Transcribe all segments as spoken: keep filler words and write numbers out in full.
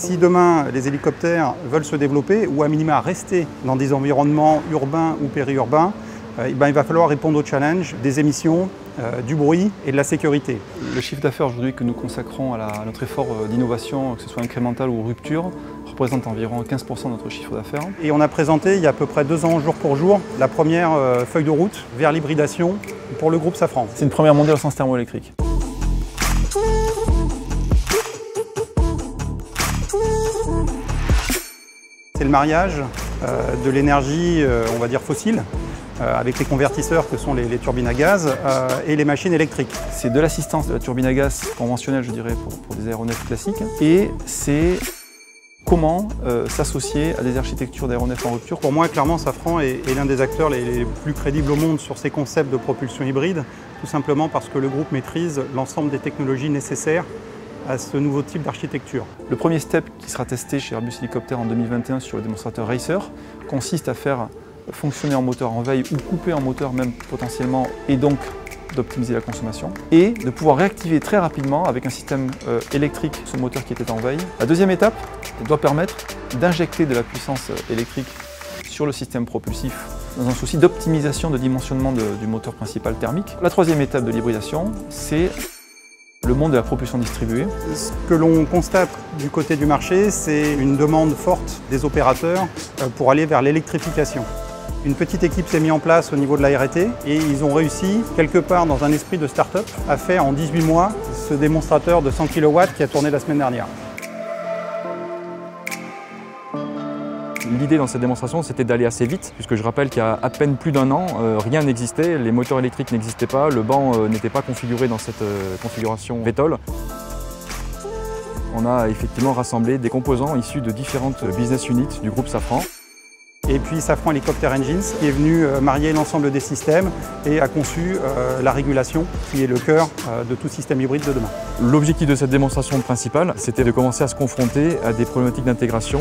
Si demain les hélicoptères veulent se développer ou à minima rester dans des environnements urbains ou périurbains, eh bien, il va falloir répondre aux challenges des émissions, euh, du bruit et de la sécurité. Le chiffre d'affaires aujourd'hui que nous consacrons à, la, à notre effort d'innovation, que ce soit incrémental ou rupture, représente environ quinze pour cent de notre chiffre d'affaires. Et on a présenté il y a à peu près deux ans, jour pour jour, la première euh, feuille de route vers l'hybridation pour le groupe Safran. C'est une première mondiale sans thermoélectrique. C'est le mariage euh, de l'énergie, euh, on va dire fossile, avec les convertisseurs que sont les, les turbines à gaz euh, et les machines électriques. C'est de l'assistance de la turbine à gaz conventionnelle, je dirais, pour, pour des aéronefs classiques. Et c'est comment euh, s'associer à des architectures d'aéronefs en rupture. Pour moi, clairement, Safran est, est l'un des acteurs les, les plus crédibles au monde sur ces concepts de propulsion hybride, tout simplement parce que le groupe maîtrise l'ensemble des technologies nécessaires à ce nouveau type d'architecture. Le premier step qui sera testé chez Airbus Hélicoptère en deux mille vingt et un sur le démonstrateur Racer consiste à faire fonctionner en moteur en veille ou couper en moteur même potentiellement et donc d'optimiser la consommation et de pouvoir réactiver très rapidement avec un système électrique ce moteur qui était en veille. La deuxième étape doit permettre d'injecter de la puissance électrique sur le système propulsif dans un souci d'optimisation de dimensionnement de, du moteur principal thermique. La troisième étape de l'hybridation, c'est le monde de la propulsion distribuée. Ce que l'on constate du côté du marché, c'est une demande forte des opérateurs pour aller vers l'électrification. Une petite équipe s'est mise en place au niveau de la R et T et ils ont réussi, quelque part dans un esprit de start-up, à faire en dix-huit mois ce démonstrateur de cent kilowatts qui a tourné la semaine dernière. L'idée dans cette démonstration, c'était d'aller assez vite, puisque je rappelle qu'il y a à peine plus d'un an, euh, rien n'existait, les moteurs électriques n'existaient pas, le banc euh, n'était pas configuré dans cette euh, configuration V T O L. On a effectivement rassemblé des composants issus de différentes business units du groupe Safran. Et puis Safran Helicopter Engines qui est venu marier l'ensemble des systèmes et a conçu euh, la régulation qui est le cœur euh, de tout système hybride de demain. L'objectif de cette démonstration principale, c'était de commencer à se confronter à des problématiques d'intégration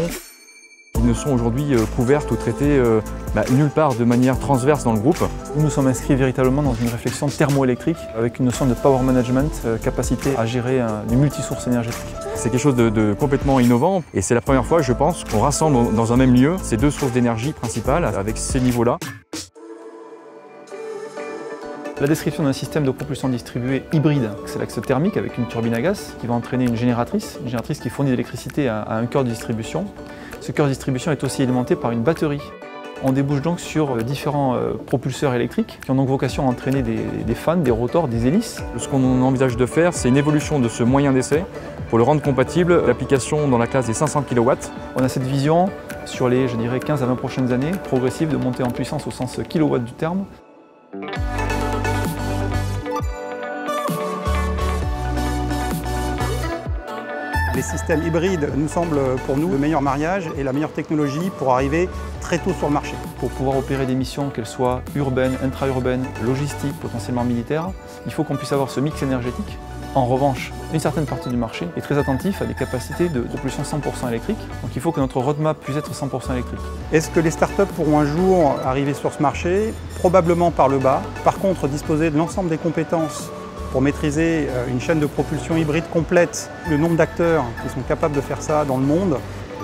qui ne sont aujourd'hui euh, couvertes ou traitées euh, bah, nulle part de manière transverse dans le groupe. Nous nous sommes inscrits véritablement dans une réflexion thermoélectrique avec une notion de power management, euh, capacité à gérer euh, une multisource énergétique. C'est quelque chose de, de complètement innovant et c'est la première fois, je pense, qu'on rassemble dans un même lieu ces deux sources d'énergie principales avec ces niveaux-là. La description d'un système de propulsion distribuée hybride, c'est l'axe thermique avec une turbine à gaz qui va entraîner une génératrice, une génératrice qui fournit de l'électricité à, à un cœur de distribution. Ce cœur de distribution est aussi alimenté par une batterie. On débouche donc sur différents euh, propulseurs électriques qui ont donc vocation à entraîner des, des fans, des rotors, des hélices. Ce qu'on envisage de faire, c'est une évolution de ce moyen d'essai pour le rendre compatible l'application dans la classe des cinq cents kilowatts. On a cette vision sur les, je dirais, quinze à vingt prochaines années, progressive, de montée en puissance au sens kilowatt du terme. Les systèmes hybrides nous semblent pour nous le meilleur mariage et la meilleure technologie pour arriver très tôt sur le marché. Pour pouvoir opérer des missions, qu'elles soient urbaines, intra-urbaines, logistiques, potentiellement militaires, il faut qu'on puisse avoir ce mix énergétique. En revanche, une certaine partie du marché est très attentif à des capacités de propulsion cent pour cent électrique, donc il faut que notre roadmap puisse être cent pour cent électrique. Est-ce que les startups pourront un jour arriver sur ce marché? Probablement par le bas. Par contre, disposer de l'ensemble des compétences pour maîtriser une chaîne de propulsion hybride complète, le nombre d'acteurs qui sont capables de faire ça dans le monde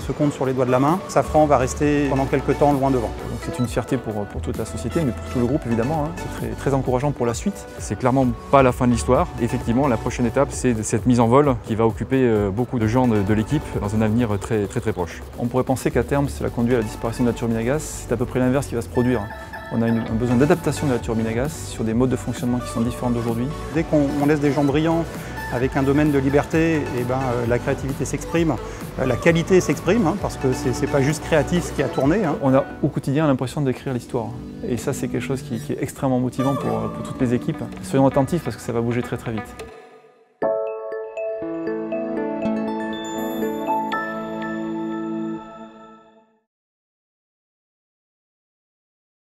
se compte sur les doigts de la main. Safran va rester pendant quelques temps loin devant. C'est une fierté pour, pour toute la société, mais pour tout le groupe évidemment. Hein. C'est très, très encourageant pour la suite. C'est clairement pas la fin de l'histoire. Effectivement, la prochaine étape, c'est cette mise en vol qui va occuper beaucoup de gens de, de l'équipe dans un avenir très, très, très proche. On pourrait penser qu'à terme, cela conduit à la disparition de la turbine à gaz. C'est à peu près l'inverse qui va se produire. On a une, un besoin d'adaptation de la turbine à gaz sur des modes de fonctionnement qui sont différents d'aujourd'hui. Dès qu'on laisse des gens brillants avec un domaine de liberté, et ben, euh, la créativité s'exprime, euh, la qualité s'exprime, hein, parce que c'est pas juste créatif ce qui a tourné. Hein. On a au quotidien l'impression d'écrire l'histoire. Et ça, c'est quelque chose qui, qui est extrêmement motivant pour, pour toutes les équipes. Soyons attentifs parce que ça va bouger très très vite.